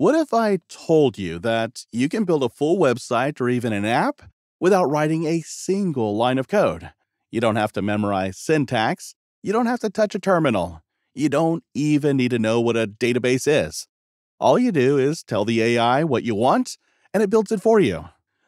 What if I told you that you can build a full website or even an app without writing a single line of code? You don't have to memorize syntax. You don't have to touch a terminal. You don't even need to know what a database is. All you do is tell the AI what you want, and it builds it for you.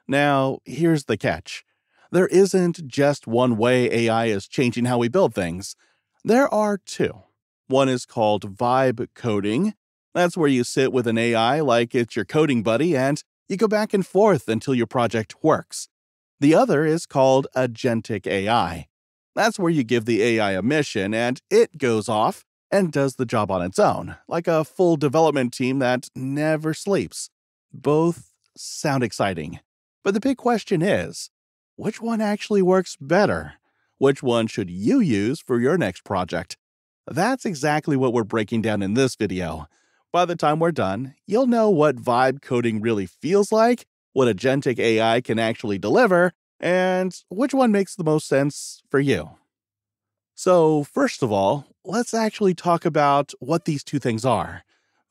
Now, here's the catch. There isn't just one way AI is changing how we build things. There are two. One is called vibe coding. That's where you sit with an AI like it's your coding buddy, and you go back and forth until your project works. The other is called agentic AI. That's where you give the AI a mission, and it goes off and does the job on its own, like a full development team that never sleeps. Both sound exciting. But the big question is, which one actually works better? Which one should you use for your next project? That's exactly what we're breaking down in this video. By the time we're done, you'll know what vibe coding really feels like, what agentic AI can actually deliver, and which one makes the most sense for you. So first of all, let's actually talk about what these two things are.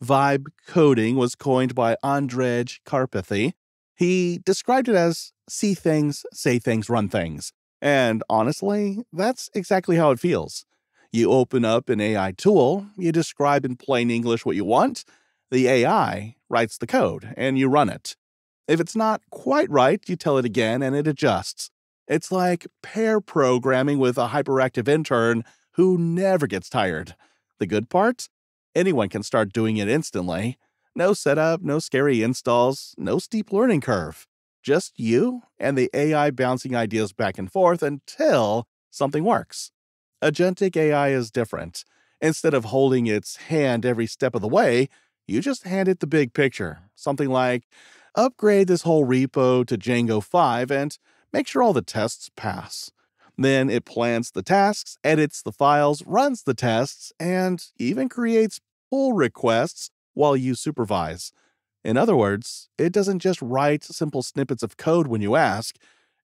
Vibe coding was coined by Andrej Karpathy. He described it as see things, say things, run things. And honestly, that's exactly how it feels. You open up an AI tool, you describe in plain English what you want, the AI writes the code, and you run it. If it's not quite right, you tell it again, and it adjusts. It's like pair programming with a hyperactive intern who never gets tired. The good part? Anyone can start doing it instantly. No setup, no scary installs, no steep learning curve. Just you and the AI bouncing ideas back and forth until something works. Agentic AI is different. Instead of holding its hand every step of the way, you just hand it the big picture. Something like, upgrade this whole repo to Django 5 and make sure all the tests pass. Then it plans the tasks, edits the files, runs the tests, and even creates pull requests while you supervise. In other words, it doesn't just write simple snippets of code when you ask.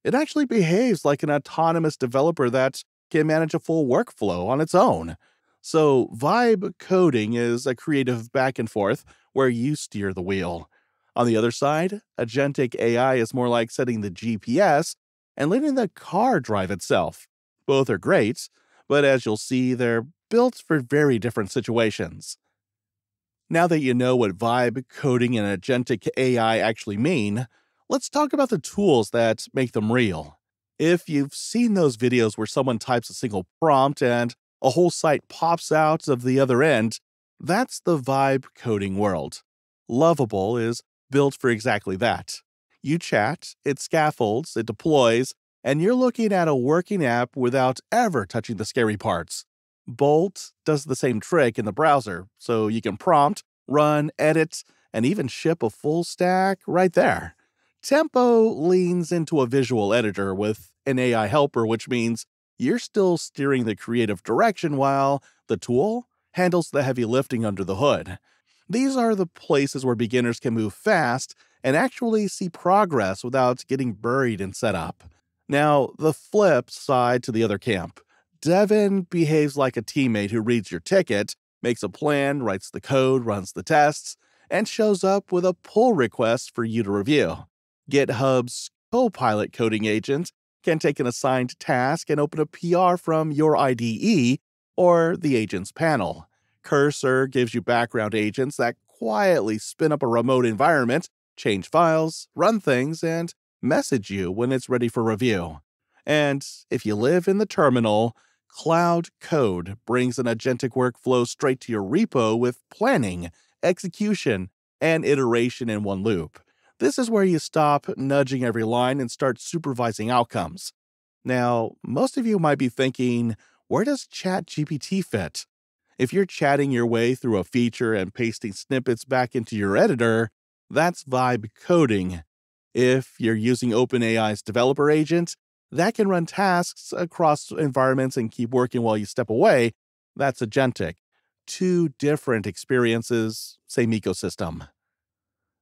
It actually behaves like an autonomous developer that can manage a full workflow on its own. So vibe coding is a creative back and forth where you steer the wheel. On the other side, agentic AI is more like setting the GPS and letting the car drive itself. Both are great, but as you'll see, they're built for very different situations. Now that you know what vibe coding and agentic AI actually mean, let's talk about the tools that make them real. If you've seen those videos where someone types a single prompt and a whole site pops out of the other end, that's the vibe coding world. Lovable is built for exactly that. You chat, it scaffolds, it deploys, and you're looking at a working app without ever touching the scary parts. Bolt does the same trick in the browser, so you can prompt, run, edit, and even ship a full stack right there. Tempo leans into a visual editor with an AI helper, which means you're still steering the creative direction while the tool handles the heavy lifting under the hood. These are the places where beginners can move fast and actually see progress without getting buried in setup. Now, the flip side to the other camp. Devin behaves like a teammate who reads your ticket, makes a plan, writes the code, runs the tests, and shows up with a pull request for you to review. GitHub's Copilot coding agent can take an assigned task and open a PR from your IDE or the agent's panel. Cursor gives you background agents that quietly spin up a remote environment, change files, run things, and message you when it's ready for review. And if you live in the terminal, Cloud Code brings an agentic workflow straight to your repo with planning, execution, and iteration in one loop. This is where you stop nudging every line and start supervising outcomes. Now, most of you might be thinking, where does ChatGPT fit? If you're chatting your way through a feature and pasting snippets back into your editor, that's vibe coding. If you're using OpenAI's developer agent, that can run tasks across environments and keep working while you step away. That's agentic. Two different experiences, same ecosystem.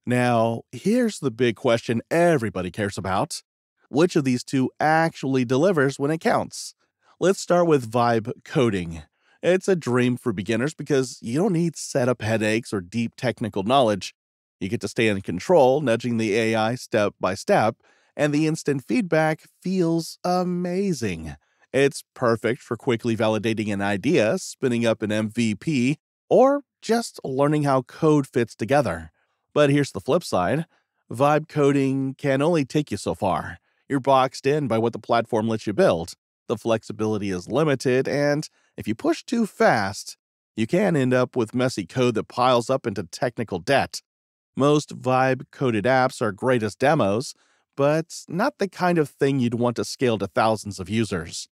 Now, here's the big question everybody cares about. Which of these two actually delivers when it counts? Let's start with vibe coding. It's a dream for beginners because you don't need setup headaches or deep technical knowledge. You get to stay in control, nudging the AI step by step, and the instant feedback feels amazing. It's perfect for quickly validating an idea, spinning up an MVP, or just learning how code fits together. But here's the flip side. Vibe coding can only take you so far. You're boxed in by what the platform lets you build. The flexibility is limited, and if you push too fast, you can end up with messy code that piles up into technical debt. Most Vibe-coded apps are great as demos, but not the kind of thing you'd want to scale to thousands of users.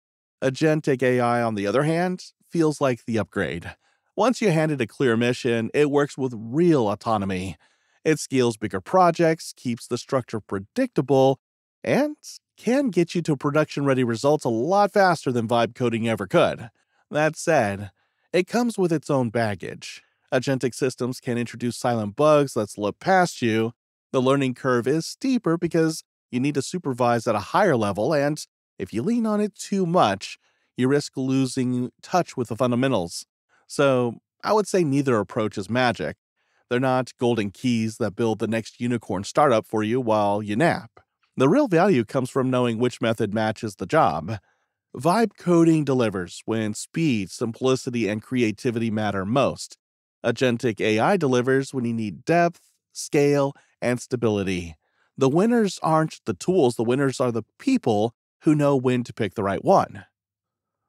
Agentic AI, on the other hand, feels like the upgrade. Once you hand it a clear mission, it works with real autonomy. It scales bigger projects, keeps the structure predictable, and can get you to production-ready results a lot faster than vibe coding ever could. That said, it comes with its own baggage. Agentic systems can introduce silent bugs that slip past you. The learning curve is steeper because you need to supervise at a higher level, and if you lean on it too much, you risk losing touch with the fundamentals. So I would say neither approach is magic. They're not golden keys that build the next unicorn startup for you while you nap. The real value comes from knowing which method matches the job. Vibe coding delivers when speed, simplicity, and creativity matter most. Agentic AI delivers when you need depth, scale, and stability. The winners aren't the tools. The winners are the people who know when to pick the right one.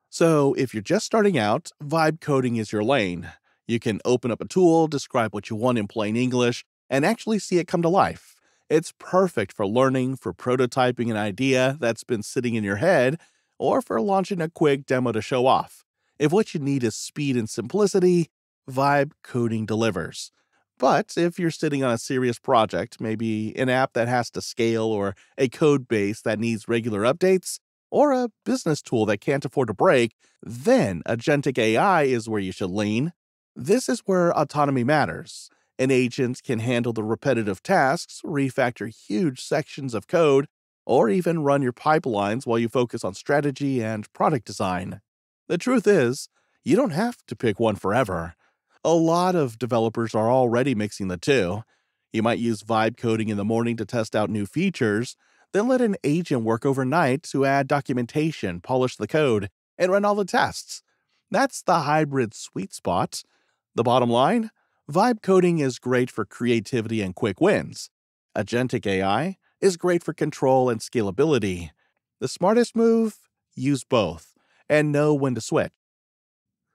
So if you're just starting out, vibe coding is your lane. You can open up a tool, describe what you want in plain English, and actually see it come to life. It's perfect for learning, for prototyping an idea that's been sitting in your head, or for launching a quick demo to show off. If what you need is speed and simplicity, vibe coding delivers. But if you're sitting on a serious project, maybe an app that has to scale or a code base that needs regular updates, or a business tool that can't afford a break, then agentic AI is where you should lean. This is where autonomy matters. An agent can handle the repetitive tasks, refactor huge sections of code, or even run your pipelines while you focus on strategy and product design. The truth is, you don't have to pick one forever. A lot of developers are already mixing the two. You might use vibe coding in the morning to test out new features, then let an agent work overnight to add documentation, polish the code, and run all the tests. That's the hybrid sweet spot. The bottom line? Vibe coding is great for creativity and quick wins. Agentic AI is great for control and scalability. The smartest move? Use both, and know when to switch.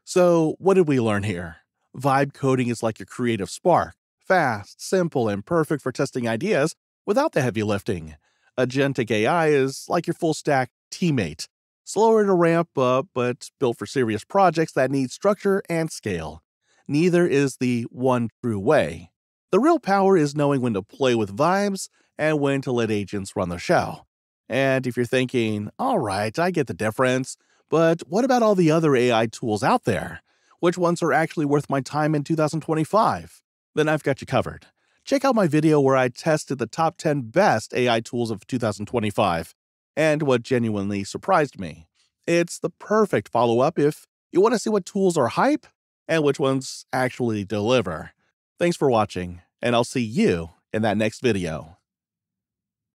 So what did we learn here? Vibe coding is like your creative spark, fast, simple, and perfect for testing ideas without the heavy lifting. Agentic AI is like your full-stack teammate, slower to ramp up, but built for serious projects that need structure and scale. Neither is the one true way. The real power is knowing when to play with vibes and when to let agents run the show. And if you're thinking, all right, I get the difference, but what about all the other AI tools out there? Which ones are actually worth my time in 2025? Then I've got you covered. Check out my video where I tested the top 10 best AI tools of 2025 and what genuinely surprised me. It's the perfect follow-up if you want to see what tools are hype and which ones actually deliver. Thanks for watching, and I'll see you in that next video.